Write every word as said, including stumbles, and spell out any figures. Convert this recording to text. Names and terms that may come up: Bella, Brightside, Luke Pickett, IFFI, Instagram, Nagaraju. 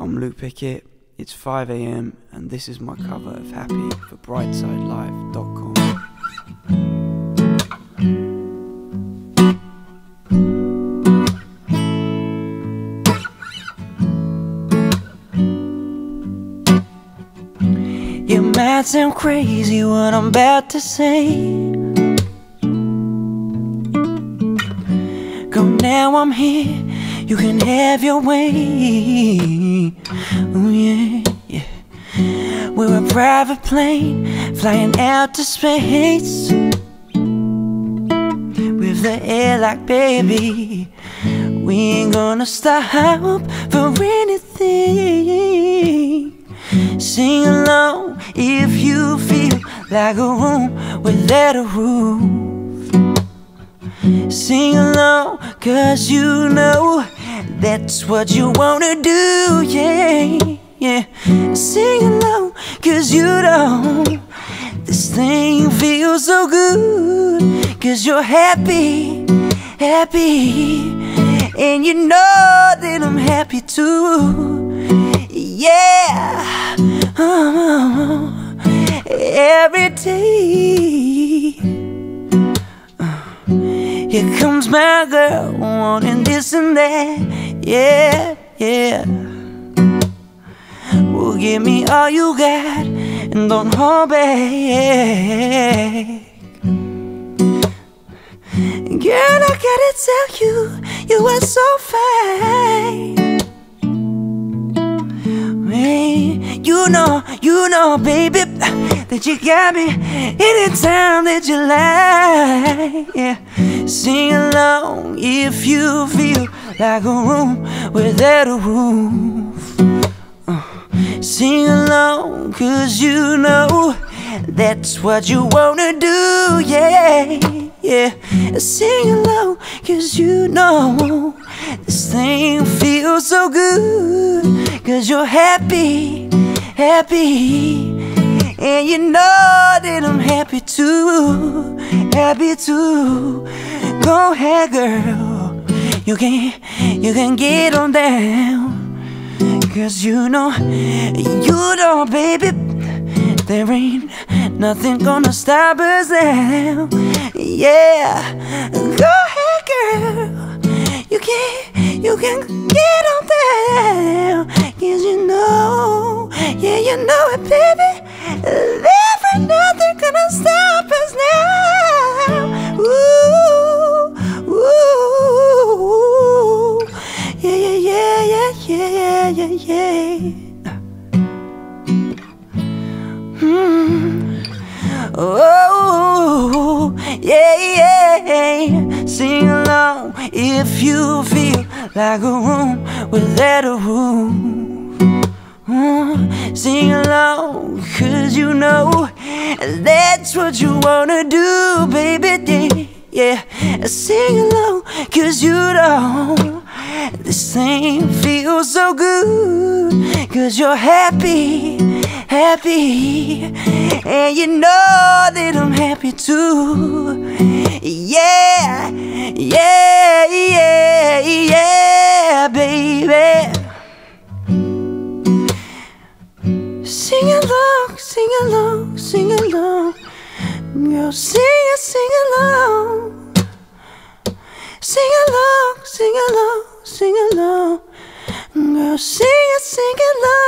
I'm Luke Pickett, it's five a m and this is my cover of Happy for brightside live dot com. It might sound crazy what I'm about to say, go now, I'm here, you can have your way. Oh yeah, yeah. We're a private plane flying out to space, with the air like baby. We ain't gonna stop for anything. Sing along if you feel like a room without a roof. Sing along, cause you know that's what you wanna do, yeah, yeah. Sing along, cause you don't. This thing feels so good, cause you're happy, happy, and you know that I'm happy too, yeah. Oh, every day. Here comes my girl, wanting this and that, yeah, yeah. Well, give me all you got, and don't hold back. Girl, I gotta tell you, you are so fine. Hey, you know, you know, baby, that you got me anytime that you like, yeah. Sing along if you feel like a room without a roof. uh, Sing along cause you know that's what you wanna do, yeah, yeah. Sing along cause you know this thing feels so good, cause you're happy, happy, and you know that I'm happy too, happy too. Go ahead, girl, you can, you can get on down, cause you know, you know, baby, there ain't nothing gonna stop us now, yeah. Go ahead, girl, you can, you can get on down, cause you know, yeah, you know it, baby. Live and nothing gonna stop us now. Ooh, ooh, yeah, yeah, yeah, yeah, yeah, yeah, yeah. Hmm. Oh, yeah, yeah. Sing along if you feel like a room without a roof. Sing along, cause you know that's what you wanna do, baby, yeah, yeah. Sing along, cause you know this thing feels so good, cause you're happy, happy, and you know that I'm happy too, yeah, yeah, yeah, yeah, baby. Sing along, sing along, sing along, girl, sing it, sing along. Sing along, sing along, sing along, girl, sing it, sing along.